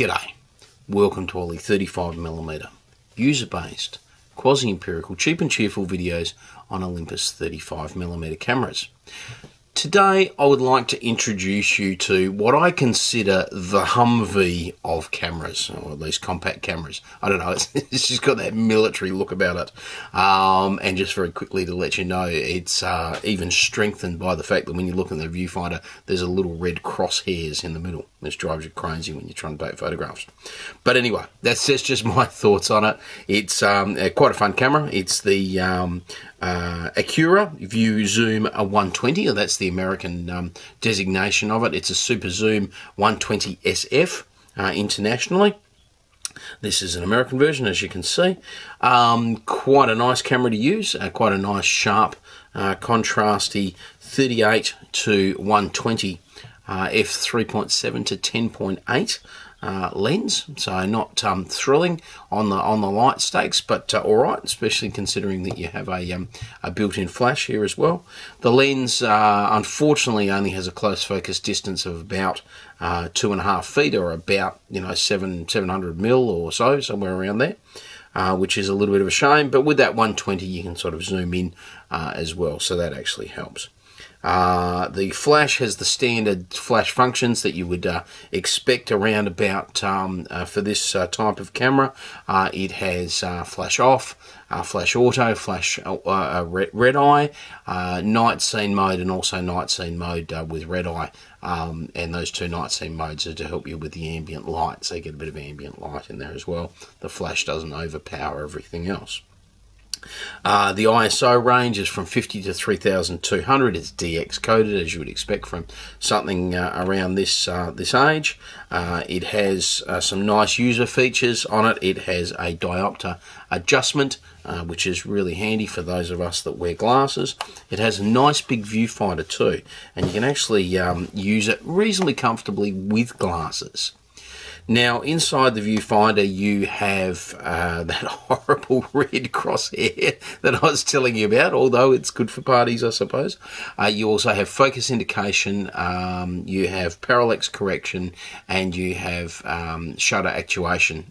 G'day, welcome to Oly 35mm, user-based, quasi-empirical, cheap and cheerful videos on Olympus 35mm cameras. Today I would like to introduce you to what I consider the Humvee of cameras, or at least compact cameras. I don't know, it's just got that military look about it. And just very quickly to let you know, it's even strengthened by the fact that when you look in the viewfinder, there's a little red crosshairs in the middle. This drives you crazy when you're trying to take photographs. But anyway, that's just my thoughts on it. It's quite a fun camera. It's the Accura View Zoom A120, or that's the American designation of it. It's a Super Zoom 120 SF internationally. This is an American version, as you can see. Quite a nice camera to use, quite a nice sharp contrasty 38 to 120 f3.7 to 10.8 lens, so not thrilling on the light stakes, but all right, especially considering that you have a built-in flash here as well. The lens unfortunately only has a close focus distance of about 2.5 feet, or about 700 mil or so, somewhere around there, which is a little bit of a shame. But with that 120, you can sort of zoom in as well, so that actually helps. The flash has the standard flash functions that you would expect around about for this type of camera. It has flash off, flash auto, flash red eye, night scene mode, and also night scene mode with red eye. And those two night scene modes are to help you with the ambient light, so you get a bit of ambient light in there as well. The flash doesn't overpower everything else. The ISO range is from 50 to 3,200. It's DX coded, as you would expect from something around this this age. It has some nice user features on it. It has a diopter adjustment, which is really handy for those of us that wear glasses. It has a nice big viewfinder too, and you can actually use it reasonably comfortably with glasses. Now, inside the viewfinder, you have that horrible red crosshair that I was telling you about, although it's good for parties, I suppose. You also have focus indication, you have parallax correction, and you have shutter actuation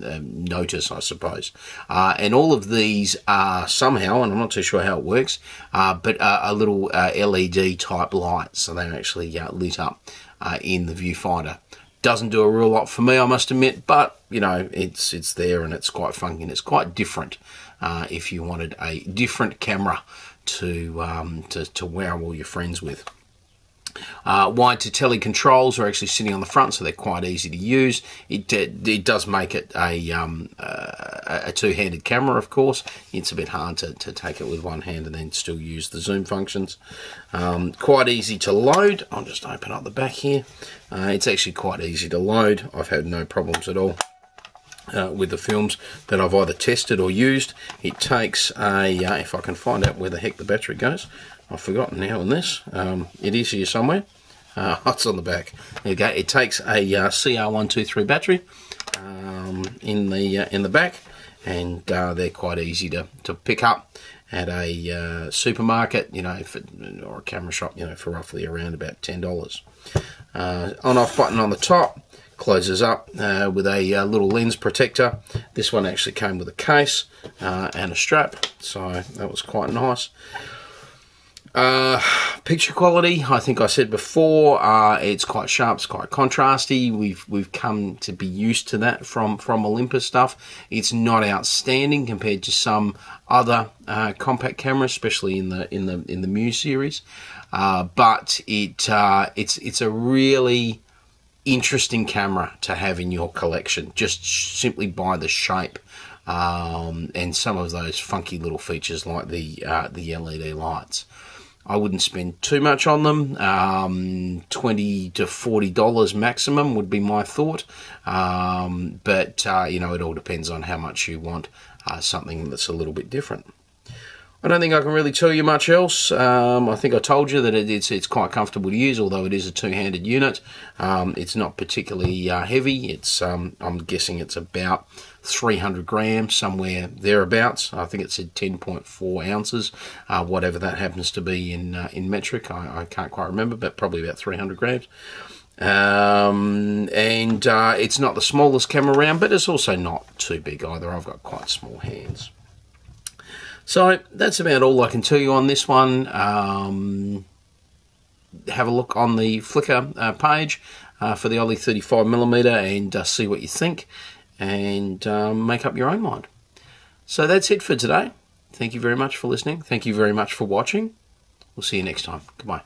notice, I suppose. And all of these are somehow, and I'm not too sure how it works, but a little LED type light, so they're actually lit up in the viewfinder. Doesn't do a real lot for me, I must admit, but it's there, and it's quite funky, and it's quite different. If you wanted a different camera to wow all your friends with. Wide to telly controls are actually sitting on the front, so they're quite easy to use. It does make it a two-handed camera, of course. It's a bit hard to take it with one hand and then still use the zoom functions. Quite easy to load. I'll just open up the back here. It's actually quite easy to load. I've had no problems at all with the films that I've either tested or used. It takes a, if I can find out where the heck the battery goes, I've forgotten now in this. It is here somewhere. It's on the back. There you go. It takes a CR123 battery in the back, and they're quite easy to pick up at a supermarket, or a camera shop, for roughly around about $10. On-off button on the top. Closes up with a little lens protector. This one actually came with a case and a strap, so that was quite nice. Picture quality, I think I said before, it's quite sharp, it's quite contrasty. We've come to be used to that from Olympus stuff. It's not outstanding compared to some other compact cameras, especially in the MUSE series, but it's a really interesting camera to have in your collection, just simply by the shape and some of those funky little features like the LED lights. I wouldn't spend too much on them. $20 to $40 maximum would be my thought. But it all depends on how much you want something that's a little bit different. I don't think I can really tell you much else. I think I told you that it's quite comfortable to use, although it is a two-handed unit. It's not particularly heavy. It's I'm guessing it's about 300 grams, somewhere thereabouts. I think it said 10.4 ounces, whatever that happens to be in metric. I can't quite remember, but probably about 300 grams. And it's not the smallest camera around, but it's also not too big either. I've got quite small hands. So that's about all I can tell you on this one. Have a look on the Flickr page for the Oly 35mm and see what you think, and make up your own mind. So that's it for today. Thank you very much for listening. Thank you very much for watching. We'll see you next time. Goodbye.